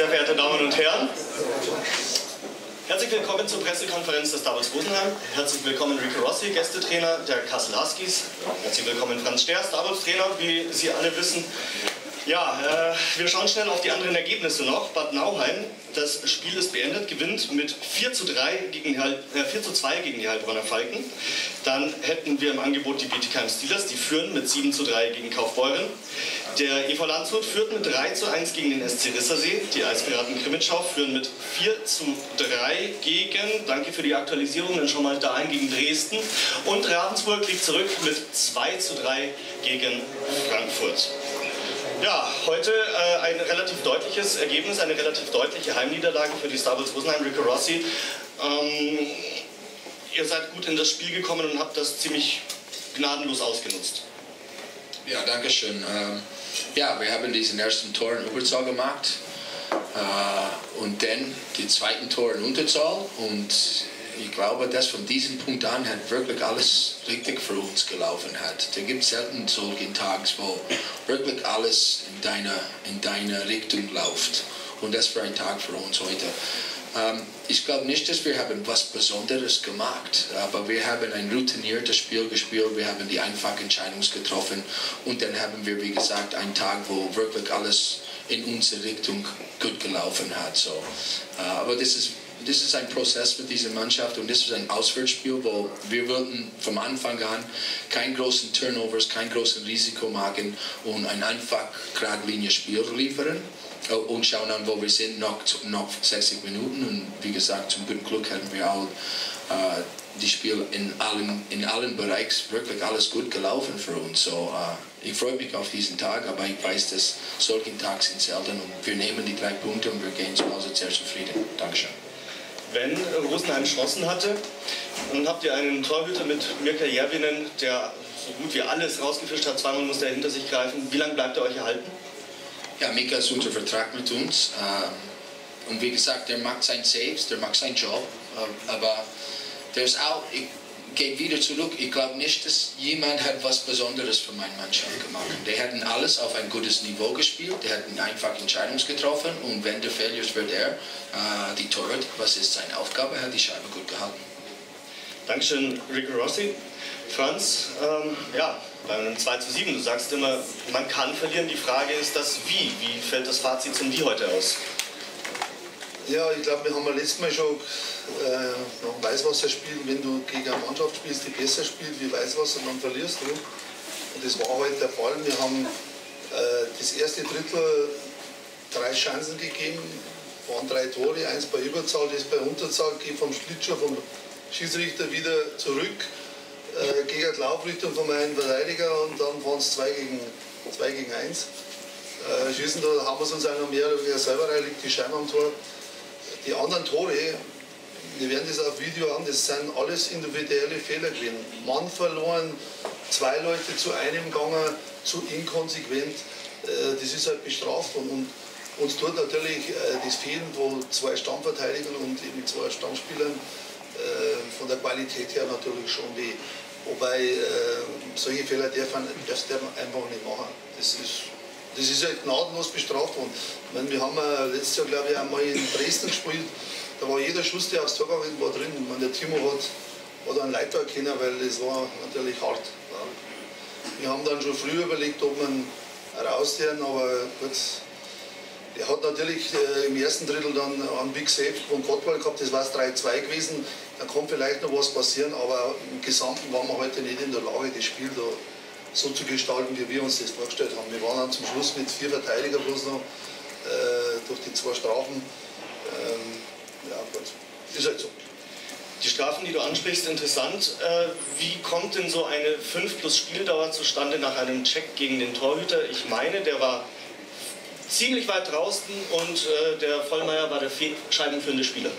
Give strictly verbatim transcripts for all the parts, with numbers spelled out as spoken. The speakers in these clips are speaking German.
Sehr verehrte Damen und Herren, herzlich willkommen zur Pressekonferenz des Starbulls Rosenheim. Herzlich willkommen Rico Rossi, Gästetrainer der Kassel Huskies. Herzlich willkommen Franz Steer, Starbulls Trainer, wie Sie alle wissen. Ja, äh, wir schauen schnell auf die anderen Ergebnisse noch. Bad Nauheim, das Spiel ist beendet, gewinnt mit vier zu drei gegen die Heil, äh, vier zu zwei gegen die Heilbronner Falken. Dann hätten wir im Angebot die Bietikheim Steelers, die führen mit sieben zu drei gegen Kaufbeuren. Der E V Landshut führt mit drei zu eins gegen den S C Rissersee. Die Eisberaten Krimitschau führen mit vier zu drei gegen, danke für die Aktualisierung, dann schon mal da ein, gegen Dresden. Und Ravensburg liegt zurück mit zwei zu drei gegen Frankfurt. Ja, heute äh, ein relativ deutliches Ergebnis, eine relativ deutliche Heimniederlage für die Starbulls Rosenheim. Rico Rossi, ähm, ihr seid gut in das Spiel gekommen und habt das ziemlich gnadenlos ausgenutzt. Ja, danke schön. Ähm, ja, wir haben diesen ersten Tor in Überzahl gemacht äh, und dann die zweiten Tor in Unterzahl. Und ich glaube, dass von diesem Punkt an hat wirklich alles richtig für uns gelaufen hat. Da gibt es selten solche Tage, wo wirklich alles in deine, in deine Richtung läuft. Und das war ein Tag für uns heute. Ähm, ich glaube nicht, dass wir haben was Besonderes gemacht, aber wir haben ein routiniertes Spiel gespielt, wir haben die einfachen Entscheidungen getroffen und dann haben wir, wie gesagt, einen Tag, wo wirklich alles in unsere Richtung gut gelaufen hat. So, äh, aber das ist Das ist ein Prozess mit dieser Mannschaft und das ist ein Auswärtsspiel, wo wir wollten vom Anfang an keinen großen Turnovers, kein großes Risiko machen und ein einfach geradliniges Spiel liefern und schauen dann, wo wir sind, noch, noch sechzig Minuten. Und wie gesagt, zum guten Glück hatten wir auch äh, das Spiel in allen, in allen Bereichen wirklich alles gut gelaufen für uns. So, äh, ich freue mich auf diesen Tag, aber ich weiß, dass solche Tage sind selten und wir nehmen die drei Punkte und wir gehen zu Hause sehr zufrieden. Dankeschön. Wenn Rosenheim Chancen hatte, dann habt ihr einen Torhüter mit Mirka Järwinen, der so gut wie alles rausgefischt hat. Zweimal musste er hinter sich greifen. Wie lange bleibt er euch erhalten? Ja, Mirka ist unter Vertrag mit uns. Und wie gesagt, der macht seinen Saves, der macht seinen Job. Aber der ist auch, ich gehe wieder zurück, ich glaube nicht, dass jemand hat was Besonderes für meine Mannschaft gemacht. Die hatten alles auf ein gutes Niveau gespielt, die hatten einfach Entscheidungen getroffen und wenn der Fehler wird er, äh, die Torwart, was ist seine Aufgabe, hat die Scheibe gut gehalten. Dankeschön, Rico Rossi. Franz, ähm, ja, bei einem zwei zu sieben, du sagst immer, man kann verlieren, die Frage ist das Wie. Wie fällt das Fazit zum Wie heute aus? Ja, ich glaube, wir haben ja letztes Mal schon äh, nach dem Weißwasser spielen, wenn du gegen eine Mannschaft spielst, die besser spielt wie Weißwasser, dann verlierst du. Und das war heute der Fall. Wir haben äh, das erste Drittel drei Chancen gegeben, waren drei Tore, eins bei Überzahl, das bei Unterzahl, geht vom Schlittschuh, vom Schiedsrichter wieder zurück, äh, gegen die Laufrichtung von meinem Verteidiger und dann waren es zwei gegen, zwei gegen eins. Äh, schießen, da haben wir es uns auch noch mehr, der selber rein liegt, die Scheibe am Tor. Die anderen Tore, wir werden das auf Video haben, das sind alles individuelle Fehler gewesen. Mann verloren, zwei Leute zu einem gegangen, zu inkonsequent, das ist halt bestraft. Und uns tut natürlich das Fehlen von zwei Stammverteidigern und eben zwei Stammspielern von der Qualität her natürlich schon weh. Wobei solche Fehler darf man, darf man einfach nicht machen. Das ist Das ist halt gnadenlos bestraft worden. Ich meine, wir haben ja letztes Jahr, glaube ich, einmal in Dresden gespielt. Da war jeder Schuss, der aufs Tor gegangen war, drin. Ich meine, der Timo hat, hat einen Leiter erkennen, weil das war natürlich hart. Wir haben dann schon früh überlegt, ob man rausgehen, aber gut. Der hat natürlich im ersten Drittel dann einen Big Save von Gottwald gehabt, das war es drei zu zwei gewesen. Da kann vielleicht noch was passieren, aber im Gesamten waren wir heute nicht in der Lage, das Spiel da so zu gestalten, wie wir uns das vorgestellt haben. Wir waren dann zum Schluss mit vier Verteidigern bloß noch äh, durch die zwei Strafen. Ähm, ja, gut. Ist halt so. Die Strafen, die du ansprichst, interessant. Äh, wie kommt denn so eine fünf plus Spieldauer zustande nach einem Check gegen den Torhüter? Ich meine, der war ziemlich weit draußen und äh, der Vollmayr war der scheibenführende Spieler.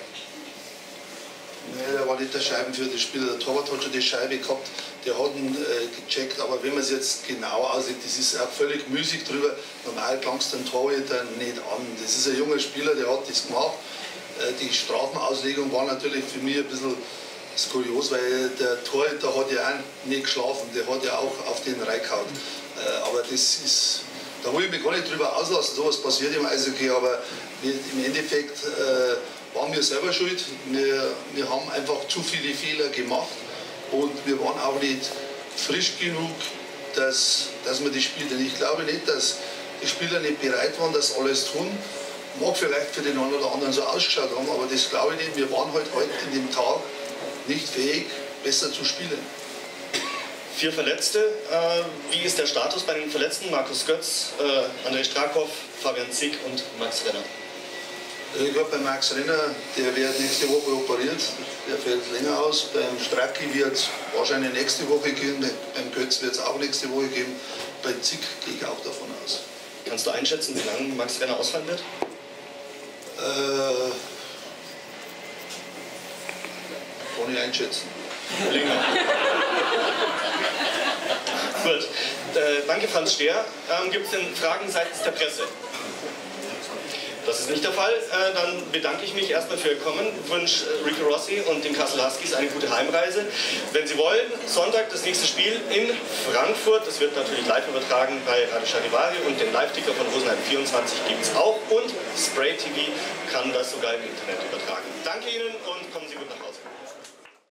Nein, der war nicht der scheibenführende Spieler. Der Torwart hat schon die Scheibe gehabt, der hat ihn äh, gecheckt. Aber wenn man es jetzt genau aussieht, das ist auch völlig müßig drüber. Normal klangst du den Torhüter nicht an. Das ist ein junger Spieler, der hat das gemacht. Äh, die Strafenauslegung war natürlich für mich ein bisschen skolios, weil der Torhüter hat ja auch nicht geschlafen. Der hat ja auch auf den reingehauen. Äh, aber das ist, Da will ich mich gar nicht drüber auslassen, sowas passiert im Eishockey, aber im Endeffekt äh, waren wir selber schuld. Wir, wir haben einfach zu viele Fehler gemacht und wir waren auch nicht frisch genug, dass, dass wir die Spieler, ich glaube nicht, dass die Spieler nicht bereit waren, das alles tun. Mag vielleicht für den einen oder anderen so ausgeschaut haben, aber das glaube ich nicht. Wir waren halt heute in dem Tag nicht fähig, besser zu spielen. Vier Verletzte. Wie ist der Status bei den Verletzten? Markus Götz, André Strakow, Fabian Zick und Max Renner. Ich glaube, bei Max Renner, der wird nächste Woche operiert. Der fällt länger aus. Beim Stracki wird es wahrscheinlich nächste Woche gehen. Beim Götz wird es auch nächste Woche geben. Bei Zick gehe ich auch davon aus. Kannst du einschätzen, wie lange Max Renner ausfallen wird? Äh... Kann ich einschätzen. Länger. Gut. Äh, danke, Franz Steer. Ähm, Gibt es denn Fragen seitens der Presse? Das ist nicht der Fall. Äh, dann bedanke ich mich erstmal für Ihr Kommen. Wünsche Rico Rossi und den Kassel Huskies eine gute Heimreise. Wenn Sie wollen, Sonntag das nächste Spiel in Frankfurt. Das wird natürlich live übertragen bei Radio Charivari und den Live-Ticker von Rosenheim vierundzwanzig gibt es auch. Und Spray-T V kann das sogar im Internet übertragen. Danke Ihnen und kommen Sie gut nach Hause.